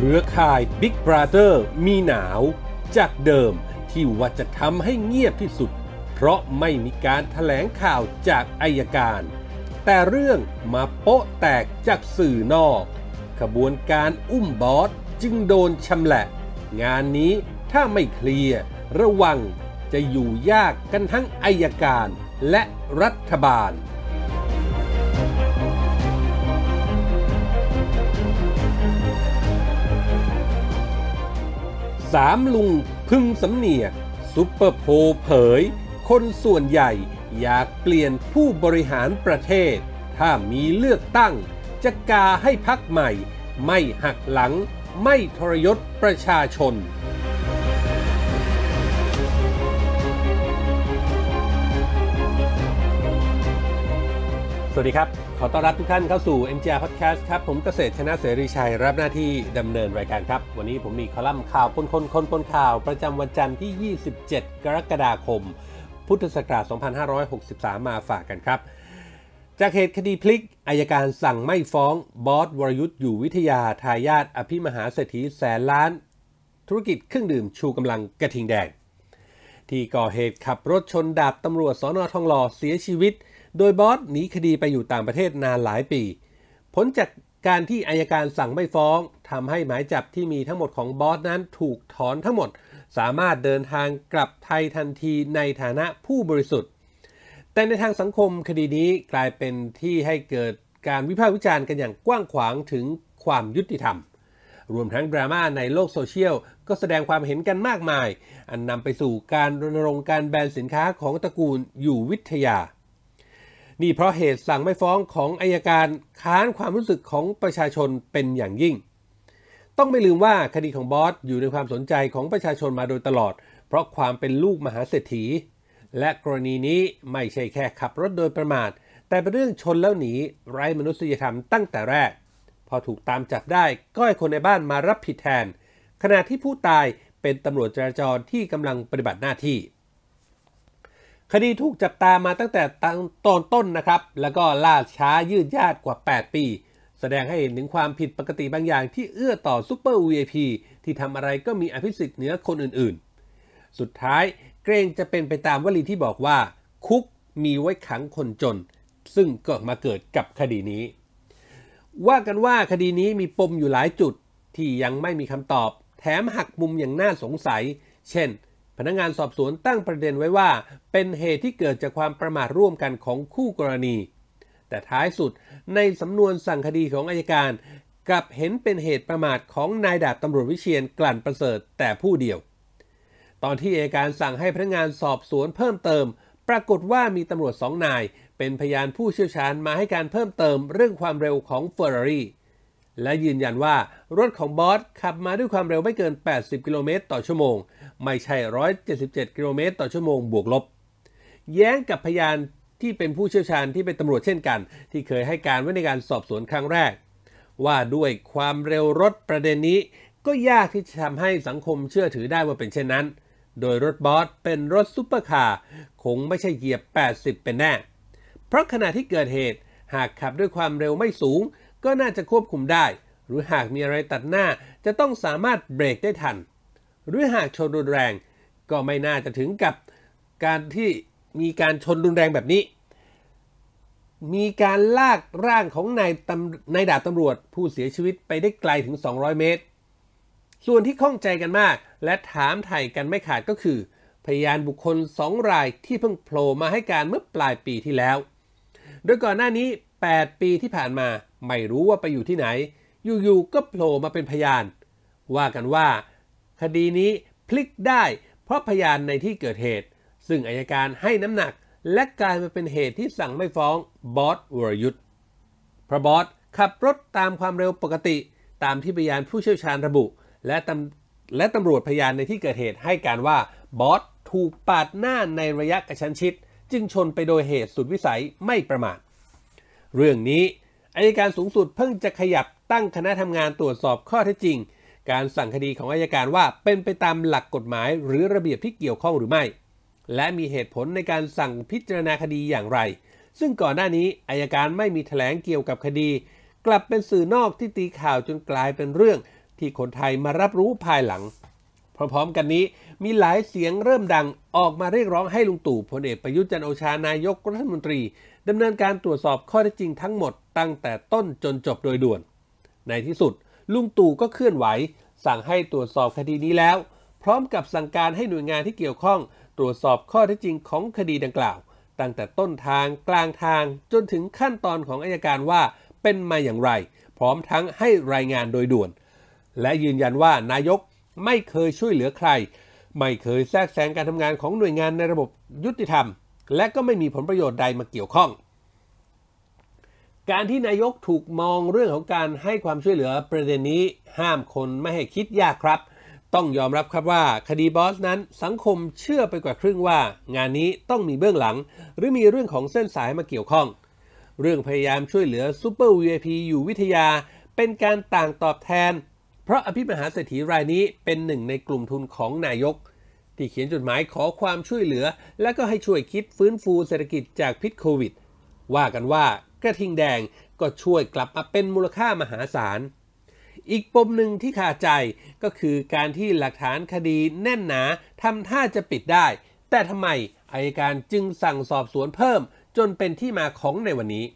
เครือข่าย Big Brother มีหนาวจากเดิมที่ว่าจะทำให้เงียบที่สุดเพราะไม่มีการแถลงข่าวจากอัยการแต่เรื่องมาโป๊ะแตกจากสื่อนอกขบวนการอุ้มบอสจึงโดนชำแหละงานนี้ถ้าไม่เคลียร์ระวังจะอยู่ยากกันทั้งอัยการและรัฐบาลสามลุงพึงสำเนียกซุปเปอร์โพลเผยคนส่วนใหญ่อยากเปลี่ยนผู้บริหารประเทศถ้ามีเลือกตั้งจะกาให้พรรคใหม่ไม่หักหลังไม่ทรยศประชาชนสวัสดีครับขอต้อนรับทุกท่านเข้าสู่ MGR Podcast ครับผมเกษตรชนะเสรีชัยรับหน้าที่ดำเนินรายการครับวันนี้ผมมีคอลัมน์ข่าวปนคนคนปนข่าวประจำวันจันทร์ที่ 27 กรกฎาคมพุทธศักราช 2563 มาฝากกันครับจากเหตุคดีพลิกอัยการสั่งไม่ฟ้องบอสวรยุทธ์อยู่วิทยาทายาทอภิมหาเศรษฐีแสนล้านธุรกิจเครื่องดื่มชูกำลังกระทิงแดงที่ก่อเหตุขับรถชนดาบตำรวจสน.ทองหล่อเสียชีวิตโดยบอสหนีคดีไปอยู่ต่างประเทศนานหลายปีผลจากการที่อัยการสั่งไม่ฟ้องทำให้หมายจับที่มีทั้งหมดของบอสนั้นถูกถอนทั้งหมดสามารถเดินทางกลับไทยทันทีในฐานะผู้บริสุทธิ์แต่ในทางสังคมคดีนี้กลายเป็นที่ให้เกิดการวิพากษ์วิจารณ์กันอย่างกว้างขวางถึงความยุติธรรมรวมทั้งดราม่าในโลกโซเชียลก็แสดงความเห็นกันมากมายอันนำไปสู่การรณรงค์การแบนสินค้าของตระกูลอยู่วิทยานี่เพราะเหตุสั่งไม่ฟ้องของอัยการค้านความรู้สึกของประชาชนเป็นอย่างยิ่งต้องไม่ลืมว่าคดีของบอสอยู่ในความสนใจของประชาชนมาโดยตลอดเพราะความเป็นลูกมหาเศรษฐีและกรณีนี้ไม่ใช่แค่ขับรถโดยประมาทแต่เป็นเรื่องชนแล้วหนีไร้มนุษยธรรมตั้งแต่แรกพอถูกตามจับได้ก็ให้คนในบ้านมารับผิดแทนขณะที่ผู้ตายเป็นตำรวจจราจรที่กำลังปฏิบัติหน้าที่คดีถูกจับตามาตั้งแต่ตอนต้นนะครับแล้วก็ล่าช้ายืดยาดกว่า8ปีแสดงให้เห็นถึงความผิดปกติบางอย่างที่เอื้อต่อซุปเปอร์ VIP ที่ทำอะไรก็มีอภิสิทธิ์เหนือคนอื่นๆสุดท้ายเกรงจะเป็นไปตามวลีที่บอกว่าคุกมีไว้ขังคนจนซึ่งก็มาเกิดกับคดีนี้ว่ากันว่าคดีนี้มีปมอยู่หลายจุดที่ยังไม่มีคำตอบแถมหักมุมอย่างน่าสงสัยเช่นพนักงานสอบสวนตั้งประเด็นไว้ว่าเป็นเหตุที่เกิดจากความประมาทร่วมกันของคู่กรณีแต่ท้ายสุดในสำนวนสั่งคดีของอัยการกลับเห็นเป็นเหตุประมาทของนายดาบตำรวจวิเชียรกลั่นประเสริฐแต่ผู้เดียวตอนที่อัยการสั่งให้พนักงานสอบสวนเพิ่มเติมปรากฏว่ามีตำรวจ2 นายเป็นพยานผู้เชี่ยวชาญมาให้การเพิ่มเติมเรื่องความเร็วของเฟอร์รารี่และยืนยันว่ารถของบอสขับมาด้วยความเร็วไม่เกิน80 กิโลเมตรต่อชั่วโมงไม่ใช่177 กิโลเมตรต่อชั่วโมงบวกลบแย้งกับพยานที่เป็นผู้เชี่ยวชาญที่เป็นตำรวจเช่นกันที่เคยให้การไว้ในการสอบสวนครั้งแรกว่าด้วยความเร็วรถประเด็นนี้ก็ยากที่จะทำให้สังคมเชื่อถือได้ว่าเป็นเช่นนั้นโดยรถบอสเป็นรถซุปเปอร์คาร์คงไม่ใช่เหยียบ80เป็นแน่เพราะขณะที่เกิดเหตุหากขับด้วยความเร็วไม่สูงก็น่าจะควบคุมได้หรือหากมีอะไรตัดหน้าจะต้องสามารถเบรกได้ทันหรือหากชนรุนแรงก็ไม่น่าจะถึงกับการที่มีการชนรุนแรงแบบนี้มีการลากร่างของนายดาบตำรวจผู้เสียชีวิตไปได้ไกลถึง200เมตรส่วนที่ข้องใจกันมากและถามไถ่กันไม่ขาดก็คือพยานบุคคล2 รายที่เพิ่งโผล่มาให้การเมื่อปลายปีที่แล้วโดยก่อนหน้านี้8 ปีที่ผ่านมาไม่รู้ว่าไปอยู่ที่ไหนอยู่ๆก็โผล่มาเป็นพยานว่ากันว่าคดีนี้พลิกได้เพราะพยานในที่เกิดเหตุซึ่งอัยการให้น้ำหนักและกลายมาเป็นเหตุที่สั่งไม่ฟ้องบอสวรยุทธ์เพราะบอสขับรถตามความเร็วปกติตามที่พยานผู้เชี่ยวชาญระบุและตำรวจพยานในที่เกิดเหตุให้การว่าบอสถูกปาดหน้าในระยะกระชั้นชิดจึงชนไปโดยเหตุสุดวิสัยไม่ประมาทเรื่องนี้อัยการสูงสุดเพิ่งจะขยับตั้งคณะทำงานตรวจสอบข้อเท็จจริงการสั่งคดีของอัยการว่าเป็นไปตามหลักกฎหมายหรือระเบียบที่เกี่ยวข้องหรือไม่และมีเหตุผลในการสั่งพิจารณาคดีอย่างไรซึ่งก่อนหน้านี้อัยการไม่มีแถลงเกี่ยวกับคดีกลับเป็นสื่อนอกที่ตีข่าวจนกลายเป็นเรื่อง ที่คนไทยมารับรู้ภายหลังพร้อมๆกันนี้มีหลายเสียงเริ่มดังออกมาเรียกร้องให้ลุงตู่พลเอกประยุทธ์จันทร์โอชานายกรัฐมนตรีดำเนินการตรวจสอบข้อเท็จจริงทั้งหมดตั้งแต่ต้นจนจบโดยด่วนในที่สุดลุงตู่ก็เคลื่อนไหวสั่งให้ตรวจสอบคดีนี้แล้วพร้อมกับสั่งการให้หน่วยงานที่เกี่ยวข้องตรวจสอบข้อเท็จจริงของคดีดังกล่าวตั้งแต่ต้นทางกลางทางจนถึงขั้นตอนของอัยการว่าเป็นมาอย่างไรพร้อมทั้งให้รายงานโดยด่วนและยืนยันว่านายกไม่เคยช่วยเหลือใครไม่เคยแทรกแซงการทำงานของหน่วยงานในระบบยุติธรรมและก็ไม่มีผลประโยชน์ใดมาเกี่ยวข้องการที่นายกถูกมองเรื่องของการให้ความช่วยเหลือประเด็นนี้ห้ามคนไม่ให้คิดยากครับต้องยอมรับครับว่าคดีบอสนั้นสังคมเชื่อไปกว่าครึ่งว่างานนี้ต้องมีเบื้องหลังหรือมีเรื่องของเส้นสายมาเกี่ยวข้องเรื่องพยายามช่วยเหลือซูเปอร์ VIP อยู่วิทยาเป็นการต่างตอบแทนเพราะอภิมหาเศรษฐีรายนี้เป็นหนึ่งในกลุ่มทุนของนายกที่เขียนจดหมายขอความช่วยเหลือและก็ให้ช่วยคิดฟื้นฟูเศรษฐกิจจากพิษโควิดว่ากันว่ากระทิงแดงก็ช่วยกลับมาเป็นมูลค่ามหาศาลอีกปมหนึ่งที่คาใจก็คือการที่หลักฐานคดีแน่นหนาทำท่าจะปิดได้แต่ทำไมอัยการจึงสั่งสอบสวนเพิ่มจนเป็นที่มาของในวันนี้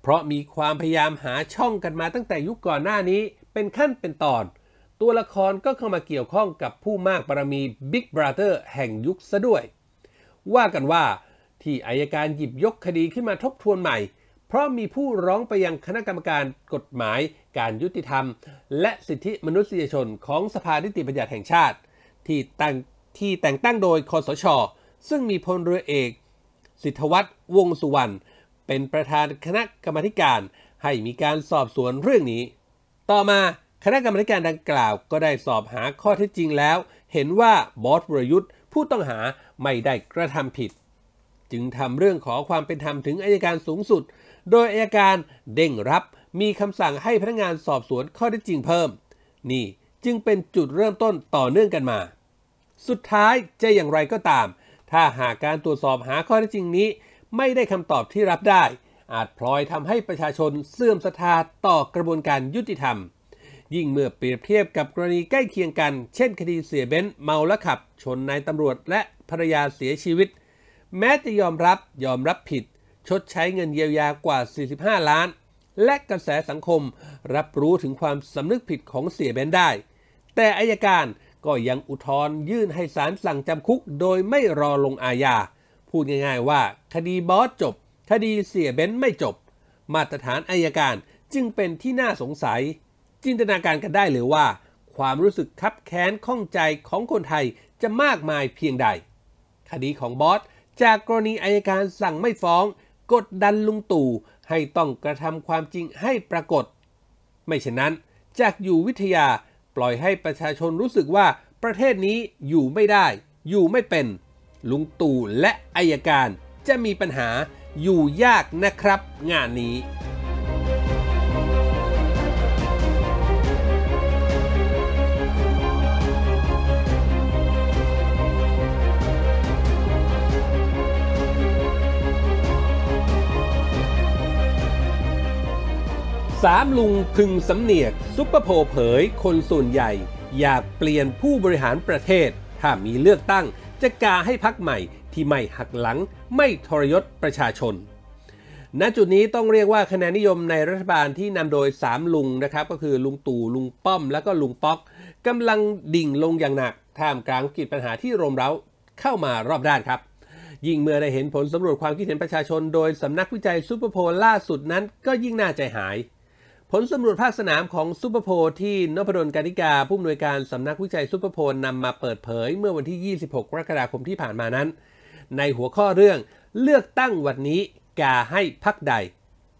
เพราะมีความพยายามหาช่องกันมาตั้งแต่ยุคก่อนหน้านี้เป็นขั้นเป็นตอนตัวละครก็เข้ามาเกี่ยวข้องกับผู้มากบารมีบิ๊กบราเธอร์แห่งยุคซะด้วยว่ากันว่าที่อัยการหยิบยกคดีขึ้นมาทบทวนใหม่เพราะมีผู้ร้องไปยังคณะกรรมการกฎหมายการยุติธรรมและสิทธิมนุษยชนของสภานิติบัญญัติแห่งชาติที่แต่งตั้งโดยคสช.ซึ่งมีพลเรือเอกสิทธวัฒน์วงสุวรรณเป็นประธานคณะกรรมการให้มีการสอบสวนเรื่องนี้ต่อมาคณะกรรมการดังกล่าวก็ได้สอบหาข้อเท็จจริงแล้วเห็นว่าบอสวรยุทธ์ผู้ต้องหาไม่ได้กระทำผิดจึงทำเรื่องขอความเป็นธรรมถึงอัยการสูงสุดโดยอัยการเด้งรับมีคำสั่งให้พนักงานสอบสวนข้อเท็จจริงเพิ่มนี่จึงเป็นจุดเริ่มต้นต่อเนื่องกันมาสุดท้ายจะอย่างไรก็ตามถ้าหากการตรวจสอบหาข้อเท็จจริงนี้ไม่ได้คำตอบที่รับได้อาจพลอยทำให้ประชาชนเสื่อมศรัทธาต่อกระบวนการยุติธรรมยิ่งเมื่อเปรียบเทียบกับกรณีใกล้เคียงกันเช่นคดีเสียเบ้นเมาและขับชนนายตำรวจและภรรยาเสียชีวิตแม้จะยอมรับผิดชดใช้เงินเยียวยากว่า45ล้านและกระแสสังคมรับรู้ถึงความสำนึกผิดของเสียเบ้นได้แต่อัยการก็ยังอุทธรณ์ยื่นให้ศาลสั่งจำคุกโดยไม่รอลงอาญาพูดง่ายๆว่าคดีบอสจบคดีเสียเบ้นไม่จบมาตรฐานอัยการจึงเป็นที่น่าสงสัยจินตนาการกันได้เลยว่าความรู้สึกคับแค้นข้องใจของคนไทยจะมากมายเพียงใดคดีของบอสจากกรณีอัยการสั่งไม่ฟ้องกดดันลุงตู่ให้ต้องกระทำความจริงให้ปรากฏไม่เช่นนั้นจากอยู่วิทยาปล่อยให้ประชาชนรู้สึกว่าประเทศนี้อยู่ไม่ได้อยู่ไม่เป็นลุงตู่และอัยการจะมีปัญหาอยู่ยากนะครับงานนี้สามลุงพึงสำเนียกซุปเปอร์โพลเผยคนส่วนใหญ่อยากเปลี่ยนผู้บริหารประเทศถ้ามีเลือกตั้งจะกาให้พรรคใหม่ที่ไม่หักหลังไม่ทรยศประชาชนณจุดนี้ต้องเรียกว่าคะแนนนิยมในรัฐบาลที่นำโดยสามลุงนะครับก็คือลุงตู่ลุงป้อมและก็ลุงป๊อกกำลังดิ่งลงอย่างหนักท่ามกลางวิกฤตปัญหาที่รุมเร้าเข้ามารอบด้านครับยิ่งเมื่อได้เห็นผลสำรวจความคิดเห็นประชาชนโดยสำนักวิจัยซุปเปอร์โพลล่าสุดนั้นก็ยิ่งน่าใจหายผลสำรวจภาคสนามของซุปเปอร์โพลที่นพดล การิกาผู้อำนวยการสำนักวิจัยซุปเปอร์โพลนำมาเปิดเผยเมื่อวันที่ 26 กรกฎาคมที่ผ่านมานั้นในหัวข้อเรื่องเลือกตั้งวันนี้กาให้พรรคใด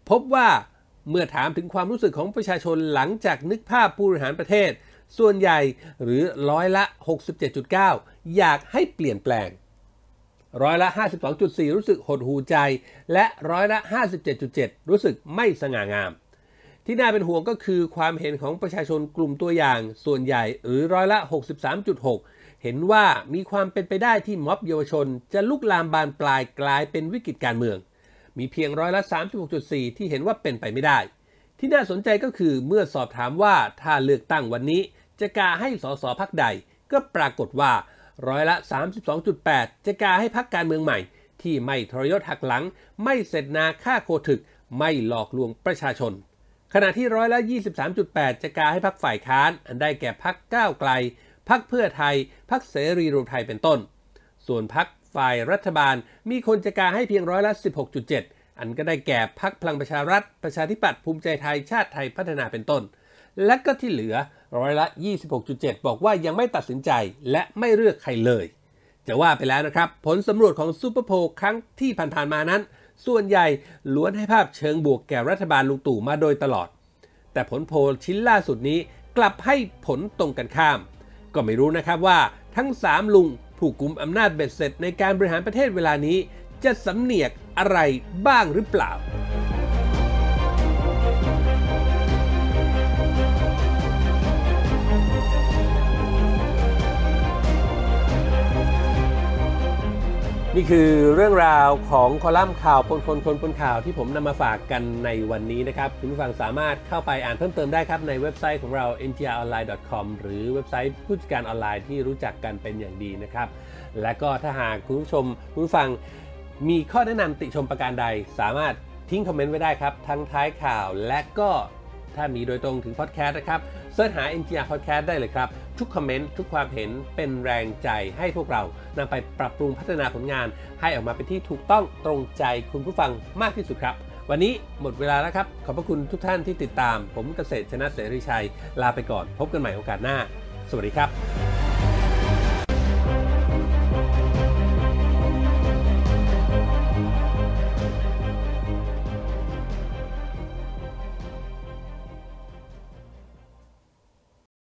พบว่าเมื่อถามถึงความรู้สึกของประชาชนหลังจากนึกภาพผู้บริหารประเทศส่วนใหญ่หรือร้อยละ 67.9 อยากให้เปลี่ยนแปลงร้อยละ 52.4 รู้สึกหดหู่ใจและร้อยละ 57.7 รู้สึกไม่สง่างามที่น่าเป็นห่วงก็คือความเห็นของประชาชนกลุ่มตัวอย่างส่วนใหญ่หรือร้อยละ 63.6 เห็นว่ามีความเป็นไปได้ที่ม็อบเยาวชนจะลุกลามบานปลายกลายเป็นวิกฤตการเมืองมีเพียงร้อยละ 36.4 ที่เห็นว่าเป็นไปไม่ได้ที่น่าสนใจก็คือเมื่อสอบถามว่าถ้าเลือกตั้งวันนี้ จะกาให้สสพรรคใดก็ปรากฏว่าร้อยละ 32.8 จะกาให้พรรคการเมืองใหม่ที่ไม่ทรยศหักหลังไม่เสร็จนาฆ่าโคถึกไม่หลอกลวงประชาชนขณะที่ร้อยละ 23.8 จะกาให้พรรคฝ่ายค้านอันได้แก่พรรคก้าวไกลพรรคเพื่อไทยพรรคเสรีรวมไทยเป็นต้นส่วนพรรคฝ่ายรัฐบาลมีคนจะกาให้เพียงร้อยละ 16.7 อันก็ได้แก่พรรคพลังประชารัฐประชาธิปัตย์ภูมิใจไทยชาติไทยพัฒนาเป็นต้นและก็ที่เหลือร้อยละ 26.7 บอกว่ายังไม่ตัดสินใจและไม่เลือกใครเลยจะว่าไปแล้วนะครับผลสำรวจของซูเปอร์โพลครั้งที่ผ่านๆมานั้นส่วนใหญ่ล้วนให้ภาพเชิงบวกแก่รัฐบาลลุงตู่มาโดยตลอดแต่ผลโพลชิ้นล่าสุดนี้กลับให้ผลตรงกันข้ามก็ไม่รู้นะครับว่าทั้ง3ลุงผู้กุมอำนาจเบ็ดเสร็จในการบริหารประเทศเวลานี้จะสำเนียกอะไรบ้างหรือเปล่านี่คือเรื่องราวของคอลัมน์ข่าวคนข่าวที่ผมนำมาฝากกันในวันนี้นะครับคุณผู้ฟังสามารถเข้าไปอ่านเพิ่มเติมได้ครับในเว็บไซต์ของเรา mgronline.com หรือเว็บไซต์ผู้จัดการออนไลน์ที่รู้จักกันเป็นอย่างดีนะครับและก็ถ้าหากคุณผู้ฟังมีข้อแนะนำติชมประการใดสามารถทิ้งคอมเมนต์ไว้ได้ครับทั้งท้ายข่าวและก็ถ้ามีโดยตรงถึงพอดแคสต์นะครับเสิร์ชหา MGR Podcast ได้เลยครับทุกคอมเมนต์ทุกความเห็นเป็นแรงใจให้พวกเรานำไปปรับปรุงพัฒนาผลงานให้ออกมาเป็นที่ถูกต้องตรงใจคุณผู้ฟังมากที่สุดครับวันนี้หมดเวลาแล้วครับขอบพระคุณทุกท่านที่ติดตามผมเกษตรชนะเสรีชัยลาไปก่อนพบกันใหม่โอกาสหน้าสวัสดีครับ